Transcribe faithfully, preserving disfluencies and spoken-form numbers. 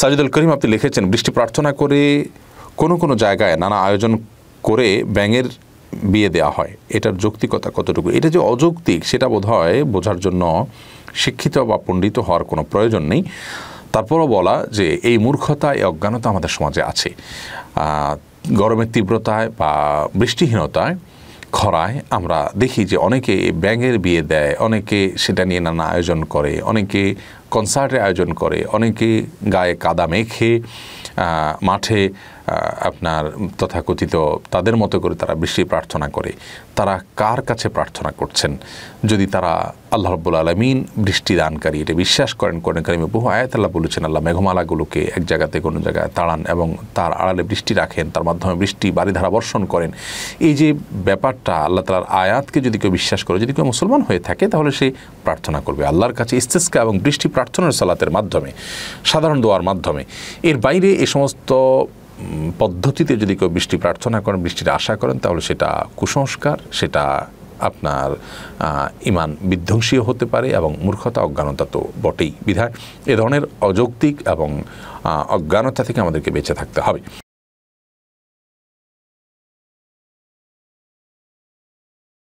সাজিদুল করিম আপনি লিখেছেন, বৃষ্টি প্রার্থনা করে কোনো কোনো জায়গায় নানা আয়োজন করে ব্যাঙের বিয়ে দেওয়া হয়, এটার যৌক্তিকতা কতটুকু? এটা যে অযৌক্তিক সেটা বোধহয় বোঝার জন্য শিক্ষিত বা পণ্ডিত হওয়ার কোনো প্রয়োজন নেই। তারপরও বলা যে এই মূর্খতা, এই অজ্ঞানতা আমাদের সমাজে আছে। গরমের তীব্রতায় বা বৃষ্টিহীনতায়, খরায় আমরা দেখি যে অনেকে ব্যাঙের বিয়ে দেয়, অনেকে সেটা নিয়ে নানা আয়োজন করে, অনেকে কনসার্টের আয়োজন করে, অনেকে গায়ে কাদা মেখে মাঠে আপনার তথাকথিত তাদের মতো করে তারা বৃষ্টি প্রার্থনা করে। তারা কার কাছে প্রার্থনা করছেন? যদি তারা আল্লাহ রাব্বুল আলামিন বৃষ্টি দানকারী এটা বিশ্বাস করেন, কোরআন কারিমে বহু আয়াত আল্লাহ বলেছেন আল্লাহ মেঘমালাগুলোকে এক জায়গাতে কোনো জায়গায় তাড়ান এবং তার আড়ালে বৃষ্টি রাখেন, তার মাধ্যমে বৃষ্টি বারিধারা বর্ষণ করেন। এই যে ব্যাপারটা, আল্লাহ তাআলার আয়াতকে যদি কেউ বিশ্বাস করে, যদি কেউ মুসলমান হয়ে থাকে, তাহলে সে প্রার্থনা করবে আল্লাহর কাছে ইস্তিসকা এবং বৃষ্টি প্রার্থনার সালাতের মাধ্যমে, সাধারণ দোয়ার মাধ্যমে। এর বাইরে এ সমস্ত পদ্ধতিতে যদি কেউ বৃষ্টি প্রার্থনা করেন, বৃষ্টির আশা করেন, তাহলে সেটা কুসংস্কার, সেটা আপনার ইমান বিধ্বংসীও হতে পারে এবং মূর্খতা, অজ্ঞানতা তো বটেই। বিধায় এ ধরনের অযৌক্তিক এবং অজ্ঞানতা থেকে আমাদেরকে বেঁচে থাকতে হবে।